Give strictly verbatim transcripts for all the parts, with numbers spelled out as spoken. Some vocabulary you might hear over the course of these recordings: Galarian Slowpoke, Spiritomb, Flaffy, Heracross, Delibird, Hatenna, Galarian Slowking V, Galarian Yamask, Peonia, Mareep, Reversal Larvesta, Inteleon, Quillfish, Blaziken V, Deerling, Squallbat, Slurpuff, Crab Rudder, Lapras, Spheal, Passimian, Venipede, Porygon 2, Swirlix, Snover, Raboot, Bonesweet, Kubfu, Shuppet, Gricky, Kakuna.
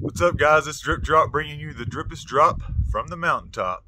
What's up, guys? It's Drip Drop bringing you the drippest drop from the mountaintop.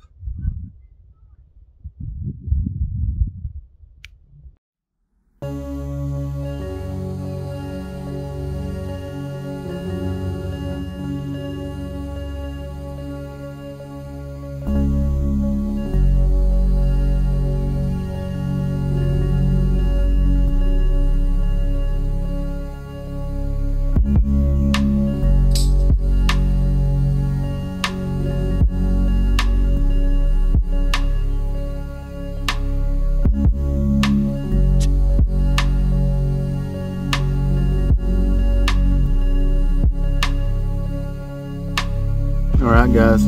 Alright guys,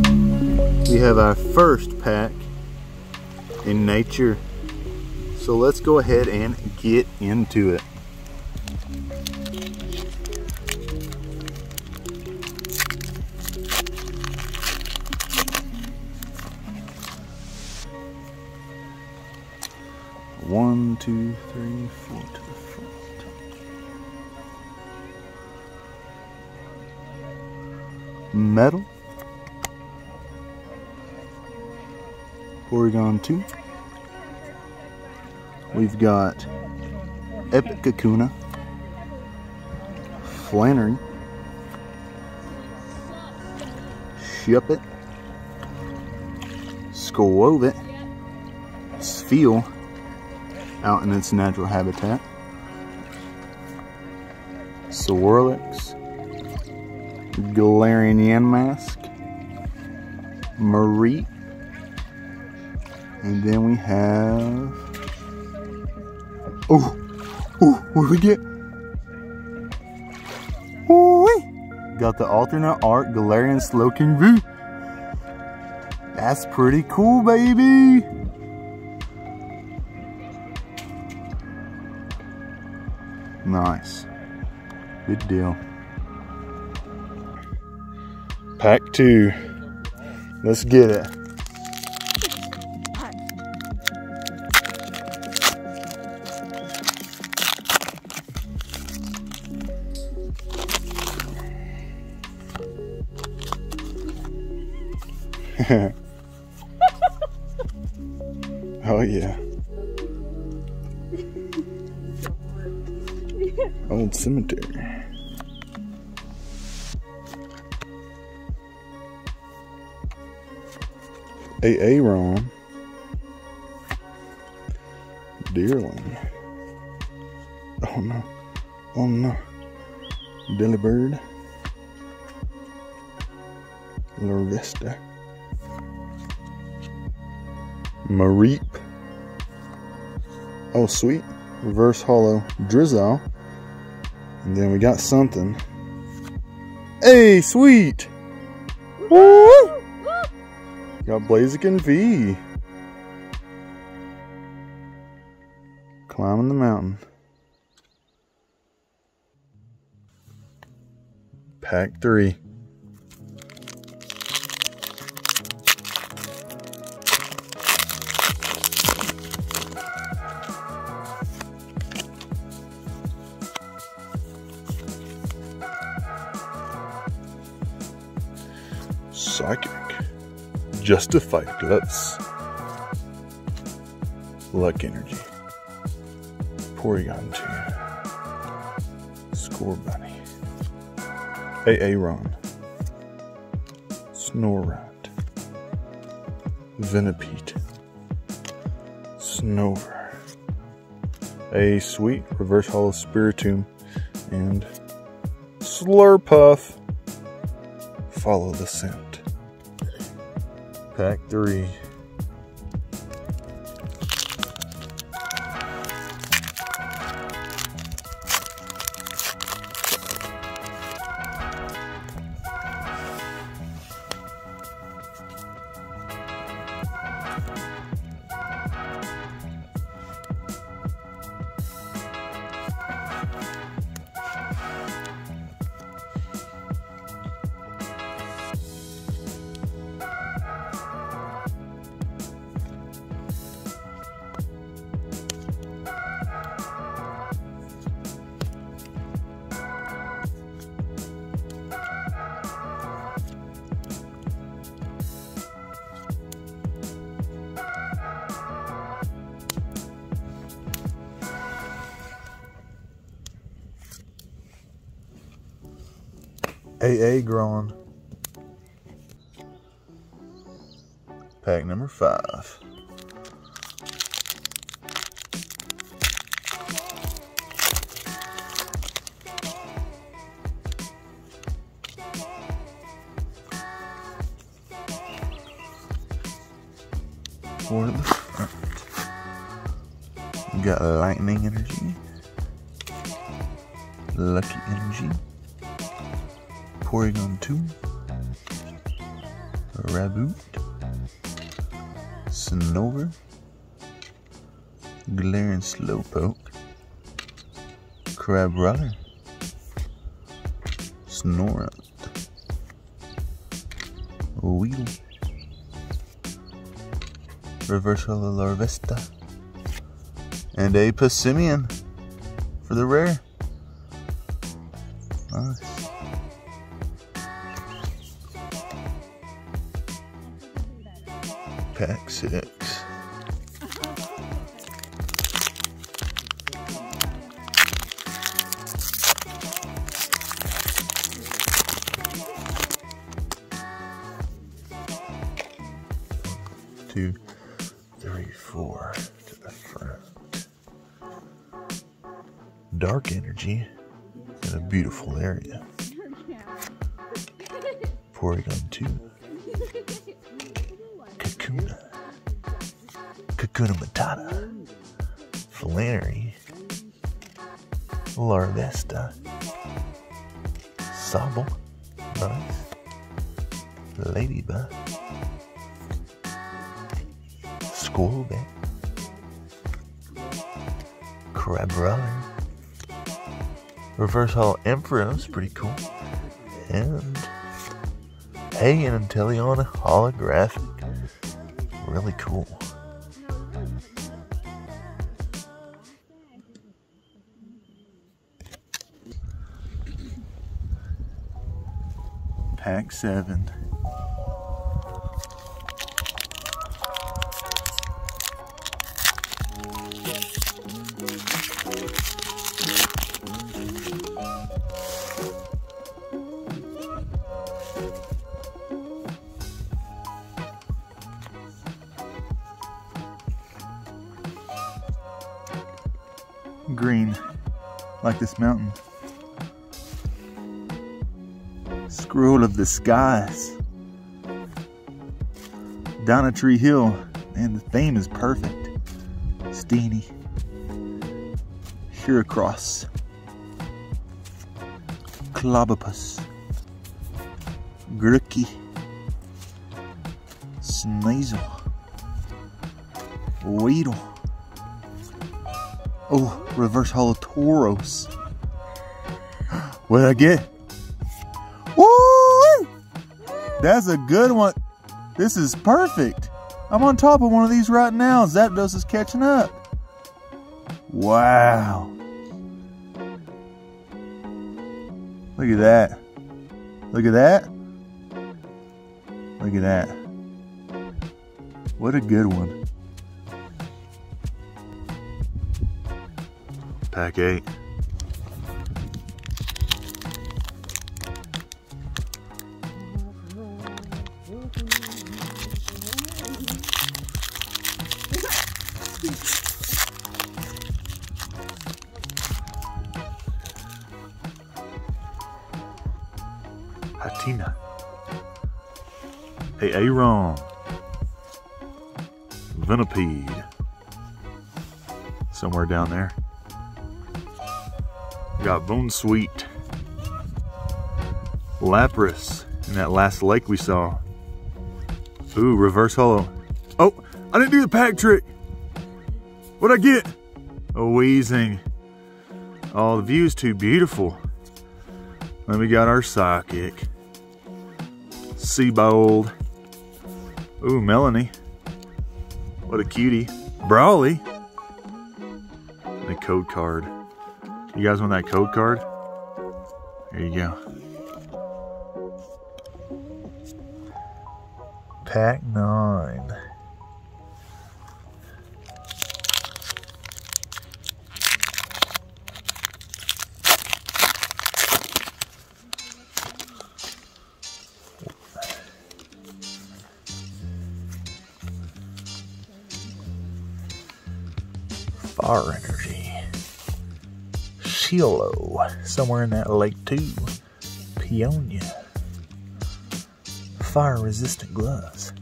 we have our first pack in nature, so let's go ahead and get into it. One, two, three, four to the front. Metal. Porygon two. We've got Epic Kakuna, Flannery, Shuppet, Squovit, Spheal out in its natural habitat, Swirlix, Galarian Yamask, Mareep. And then we have, oh, oh, what do we get? Ooh-wee. Got the alternate art Galarian Slowking V. That's pretty cool, baby. Nice, good deal. Pack two, let's get it. Oh yeah. Old cemetery. A A Ron. Deerling. Oh no. Oh no. Delibird. Larvesta. Mareep, oh sweet, Reverse Hollow Drizzle, and then we got something. Hey, sweet! Woo! Got Blaziken V. Climbing the mountain. Pack three. Psychic, Justified Gluts, Luck Energy, Porygon two, Score Bunny, A A Ron, Snorroth, Venipede, Snover, A Sweet, Reverse Hollow Spiritomb, and Slurpuff. Follow the scent. Pack three. A A growing. Pack number five. Four to the front. We got Lightning Energy, Lucky Energy, Porygon two, Raboot, Snorroth, Galarian Slowpoke, Crab Rudder, Snorroth, Weedle, Reversal Larvesta, and a Passimian for the rare. Nice. Pack six. Two, three, four to the front. Dark Energy in a beautiful area. Porygon two. Kakuna, Kakuna Matata, Flannery, Larvesta, Sable, nice, Ladybug, Squallbat, Crab Rudder, Reverse Hall Emperor's pretty cool, and hey, an Inteleon holographic. Really cool. Pack seven. Green, like this mountain. Scroll of the skies. Donatree Hill, man, the theme is perfect. Steenie, Heracross, Clobbopus, Gricky, Sneasel, Weedle. Oh, Reverse Holo Tauros. What did I get? Woo! That's a good one. This is perfect. I'm on top of one of these right now. Zapdos is catching up. Wow. Look at that. Look at that. Look at that. What a good one. Pack eight. Hatenna. Hey, Aron. Venipede. Somewhere down there. Got Bonesweet, Lapras in that last lake we saw. Ooh, Reverse Holo. Oh, I didn't do the pack trick. What'd I get? A Weezing. Oh, the view's too beautiful. Then we got our Psychic. Seabold. Ooh, Melanie. What a cutie. Brawly. And a code card. You guys want that code card? There you go. Pack nine. Fire Energy. Shiolo, somewhere in that lake too. Peonia. Fire Resistant Gloves.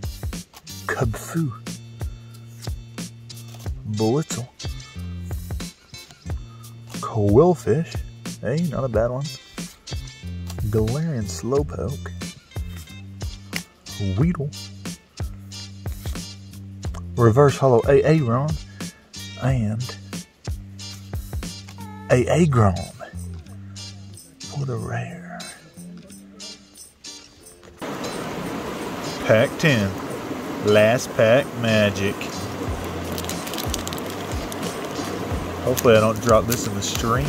Kubfu. Blitzle. Quillfish. Hey, not a bad one. Galarian Slowpoke. Weedle. Reverse Hollow Aeron. And Aegron. What a rare. Pack ten. Last pack magic. Hopefully I don't drop this in the stream.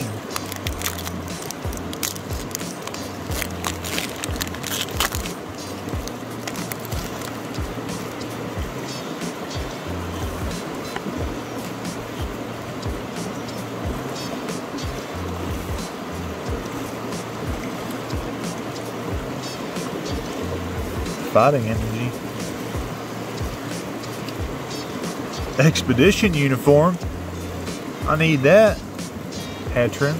Fighting energy. Expedition uniform. I need that. Hatrin.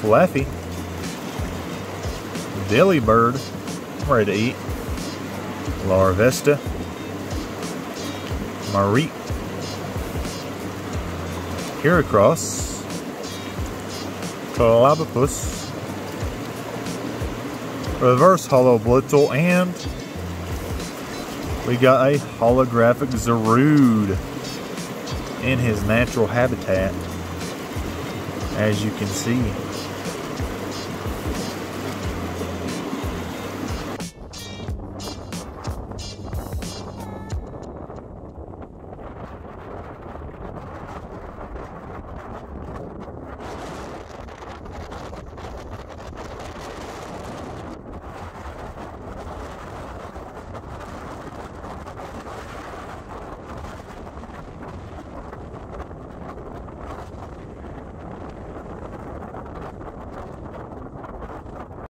Flaffy. Delibird. I'm ready to eat. Larvesta. Marie. Heracross. Clobbopus. Reverse Holo Blitzle, and we got a holographic Zarude in his natural habitat, as you can see.